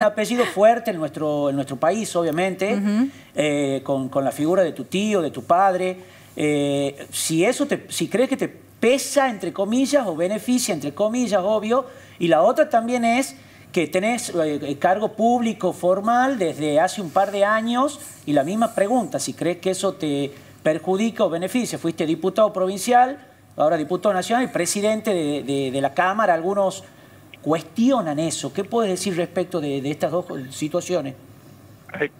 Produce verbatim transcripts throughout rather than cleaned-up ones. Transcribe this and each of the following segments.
Un apellido fuerte en nuestro, en nuestro país, obviamente, uh-huh. eh, con, con la figura de tu tío, de tu padre. Eh, si eso te, si crees que te pesa, entre comillas, o beneficia, entre comillas, obvio. Y la otra también es que tenés eh, cargo público formal desde hace un par de años. Y la misma pregunta, si crees que eso te perjudica o beneficia. Fuiste diputado provincial, ahora diputado nacional y presidente de, de, de la Cámara, algunos... ¿Cuestionan eso? ¿Qué puedes decir respecto de, de estas dos situaciones?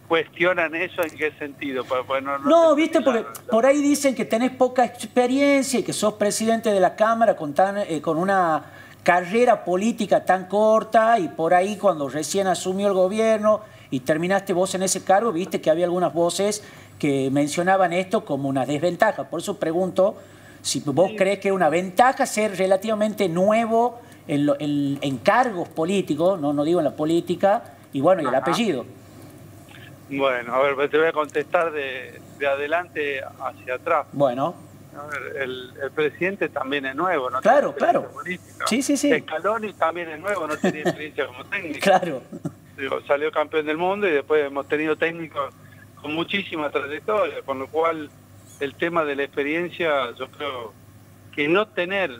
¿Cuestionan eso en qué sentido? Bueno, no, no viste, porque por ahí dicen que tenés poca experiencia y que sos presidente de la Cámara con, tan, eh, con una carrera política tan corta y por ahí cuando recién asumió el gobierno y terminaste vos en ese cargo, viste que había algunas voces que mencionaban esto como una desventaja. Por eso pregunto si vos sí. crees que es una ventaja ser relativamente nuevo En, lo, en, en cargos políticos, no, no digo en la política, y bueno, y el Ajá. apellido. Bueno, a ver, te voy a contestar de, de adelante hacia atrás. Bueno. A ver, el, el presidente también es nuevo, no claro, tiene experiencia claro. política. Sí, sí, sí. Escaloni también es nuevo, no tiene experiencia como técnico. Claro. Digo, salió campeón del mundo y después hemos tenido técnicos con muchísima trayectoria, con lo cual el tema de la experiencia, yo creo que no tener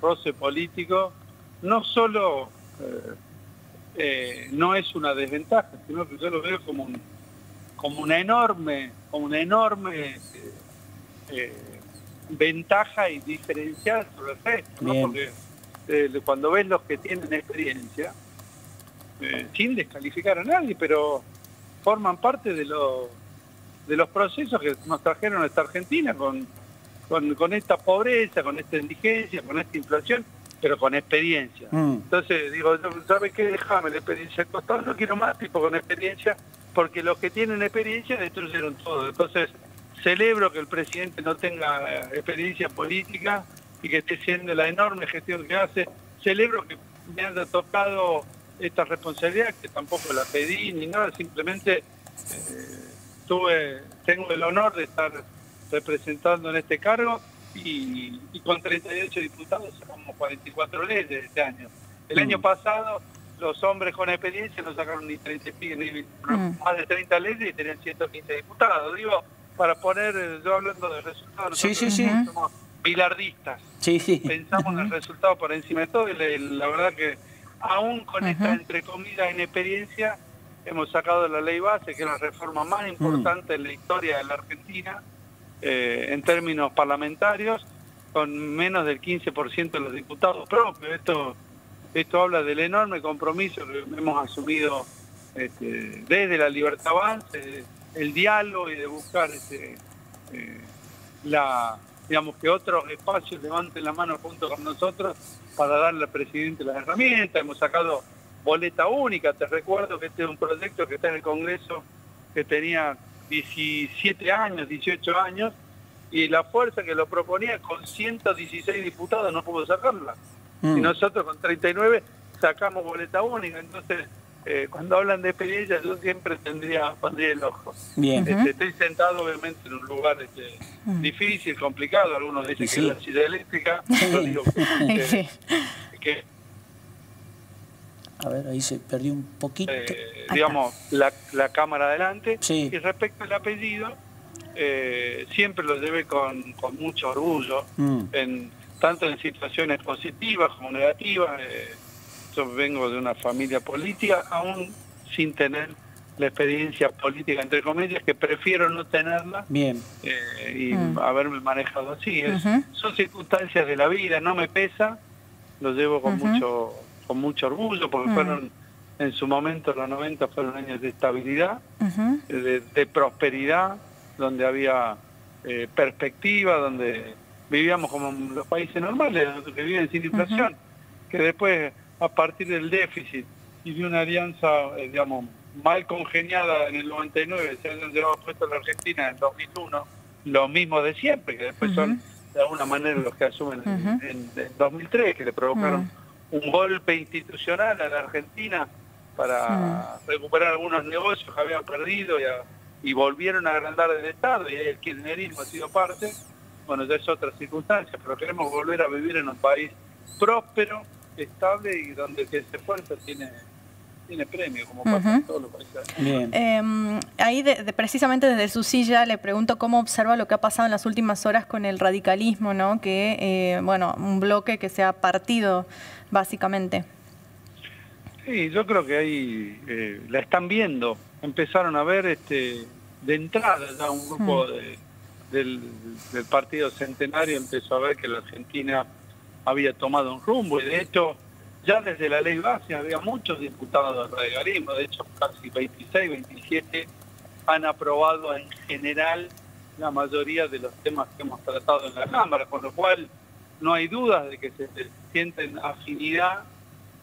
roce político no solo eh, eh, no es una desventaja, sino que yo lo veo como un, como una enorme, como una enorme eh, eh, ventaja y diferencial sobre el resto, ¿no? Porque eh, cuando ves los que tienen experiencia, eh, sin descalificar a nadie, pero forman parte de los de los procesos que nos trajeron a esta Argentina con, con, con esta pobreza, con esta indigencia, con esta inflación, pero con experiencia. Mm. Entonces, digo, ¿sabes qué? Déjame la experiencia al costado, no quiero más tipo con experiencia, porque los que tienen experiencia destruyeron todo. Entonces, celebro que el presidente no tenga experiencia política y que esté haciendo la enorme gestión que hace. Celebro que me haya tocado esta responsabilidad, que tampoco la pedí ni nada, simplemente eh, tuve, tengo el honor de estar representando en este cargo. Y, y con treinta y ocho diputados sacamos cuarenta y cuatro leyes este año. El mm. año pasado los hombres con experiencia no sacaron ni treinta y pico, ni mm. más de treinta leyes y tenían ciento quince diputados. Digo, para poner, yo hablando de resultados, sí, sí, sí. somos bilardistas. Sí, sí. Pensamos uh-huh. en el resultado por encima de todo y le, la verdad que aún con uh-huh. esta entre comillas inexperiencia hemos sacado la ley base, que es la reforma más importante mm. en la historia de la Argentina. Eh, en términos parlamentarios, con menos del quince por ciento de los diputados propios. Esto, esto habla del enorme compromiso que hemos asumido este, desde la Libertad Avance, el diálogo y de buscar este, eh, la, digamos, que otros espacios levanten la mano junto con nosotros para darle al presidente las herramientas. Hemos sacado boleta única. Te recuerdo que este es un proyecto que está en el Congreso, que tenía diecisiete años, dieciocho años, y la fuerza que lo proponía con ciento dieciséis diputados no pudo sacarla. Mm. Y nosotros con treinta y nueve sacamos boleta única. Entonces, eh, cuando hablan de experiencia, yo siempre tendría, pondría el ojo. Bien. Este, estoy sentado, obviamente, en un lugar este, mm. difícil, complicado. Algunos dicen sí. que es la silla eléctrica. Yo digo que, sí. que, a ver, ahí se perdió un poquito. Eh, digamos, la, la cámara adelante. Sí. Y respecto al apellido, eh, siempre lo llevé con, con mucho orgullo, mm. en, tanto en situaciones positivas como negativas. Eh, yo vengo de una familia política, aún sin tener la experiencia política, entre comillas, que prefiero no tenerla. Bien. Eh, y mm. haberme manejado así. Es, uh-huh. Son circunstancias de la vida, no me pesa, lo llevo con uh-huh. mucho... con mucho orgullo, porque uh-huh. fueron, en su momento, los noventa fueron años de estabilidad, uh-huh. de, de prosperidad, donde había eh, perspectiva, donde vivíamos como los países normales, que viven sin inflación, uh-huh. que después, a partir del déficit y de una alianza, eh, digamos, mal congeniada en el noventa y nueve, se han llevado puesto a la Argentina en el dos mil uno, los mismos de siempre, que después uh-huh. son, de alguna manera, los que asumen uh-huh. en, en, en dos mil tres, que le provocaron... Uh-huh. un golpe institucional a la Argentina para sí. recuperar algunos negocios que habían perdido y, a, y volvieron a agrandar el Estado, y el kirchnerismo ha sido parte. Bueno, ya es otra circunstancia, pero queremos volver a vivir en un país próspero, estable y donde el que se esfuerza tiene, tiene premio, como pasa uh-huh. en todos los países. Bien. Eh, ahí, de, de, precisamente desde su silla, le pregunto cómo observa lo que ha pasado en las últimas horas con el radicalismo, ¿no? Que, eh, bueno, un bloque que se ha partido, básicamente. Sí, yo creo que ahí eh, la están viendo. Empezaron a ver este, de entrada ya un grupo uh-huh. de, del, del Partido Centenario empezó a ver que la Argentina había tomado un rumbo, y de hecho ya desde la ley base había muchos diputados del radicalismo, de hecho casi veintiséis, veintisiete han aprobado en general la mayoría de los temas que hemos tratado en la Cámara, con lo cual no hay dudas de que se sienten afinidad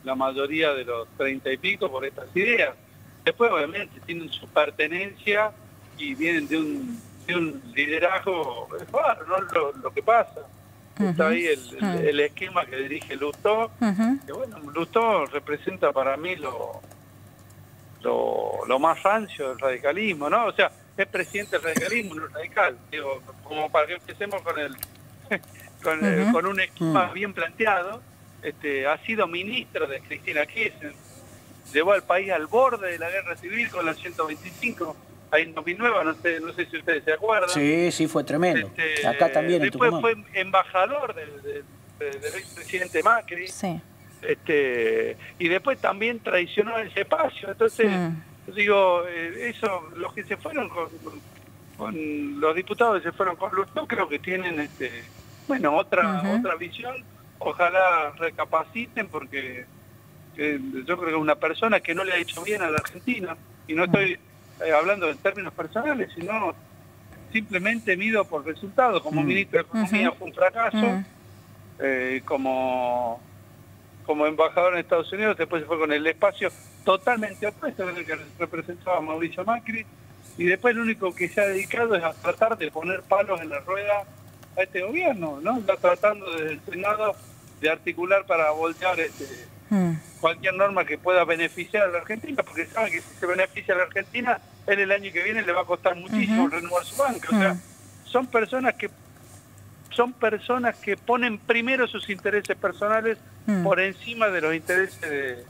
la mayoría de los treinta y pico por estas ideas. Después obviamente tienen su pertenencia y vienen de un, de un liderazgo, claro, no lo, lo que pasa. Está ahí el, el, el esquema que dirige Lousteau, uh-huh. que bueno, Lousteau representa para mí lo, lo, lo más rancio del radicalismo, ¿no? O sea, es presidente del radicalismo, no es radical, digo, como para que empecemos con el con, uh-huh. el, con un esquema uh-huh. bien planteado. Este, ha sido ministro de Cristina Kirchner, llevó al país al borde de la guerra civil con la ciento veinticinco, ahí en dos mil nueve, no sé, no sé si ustedes se acuerdan. Sí, sí, fue tremendo. Este, Acá también en Tucumán. Después fue embajador del, del, del expresidente Macri. Sí. Este, y después también traicionó ese espacio. Entonces, mm. digo, eso, los que se fueron con, con los diputados que se fueron con Lousteau, creo que tienen, este, bueno, otra, uh-huh. otra visión. Ojalá recapaciten, porque eh, yo creo que una persona que no le ha hecho bien a la Argentina, y no estoy... Uh-huh. Eh, hablando en términos personales, sino simplemente mido por resultados. Como mm. ministro de Economía uh-huh. fue un fracaso, uh-huh. eh, como, como embajador en Estados Unidos, después se fue con el espacio totalmente opuesto al que representaba Mauricio Macri, y después lo único que se ha dedicado es a tratar de poner palos en la rueda a este gobierno, ¿no? Está tratando desde el Senado de articular para voltear este... Mm. cualquier norma que pueda beneficiar a la Argentina, porque saben que si se beneficia a la Argentina, él el año que viene le va a costar muchísimo uh-huh. renovar su banca. O sea, son personas que son personas que ponen primero sus intereses personales uh-huh. por encima de los intereses de,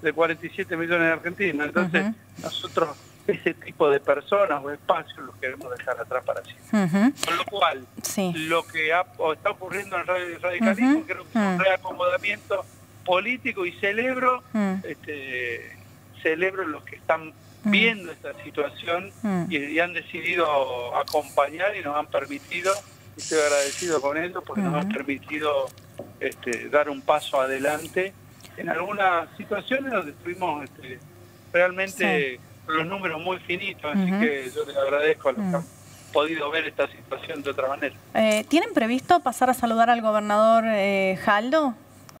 de cuarenta y siete millones de argentinos. Entonces, uh-huh. nosotros ese tipo de personas o espacios los queremos dejar atrás para siempre. Uh-huh. Con lo cual, sí. lo que ha, o está ocurriendo en el radicalismo, uh-huh. creo que es un reacomodamiento político, y celebro mm. este, celebro los que están mm. viendo esta situación mm. y, y han decidido acompañar y nos han permitido, y estoy agradecido con ellos porque mm. nos han permitido este, dar un paso adelante en algunas situaciones donde estuvimos este, realmente sí. los números muy finitos, así mm-hmm. que yo les agradezco a los mm. que podido ver esta situación de otra manera. Eh, ¿Tienen previsto pasar a saludar al gobernador eh, Jaldo?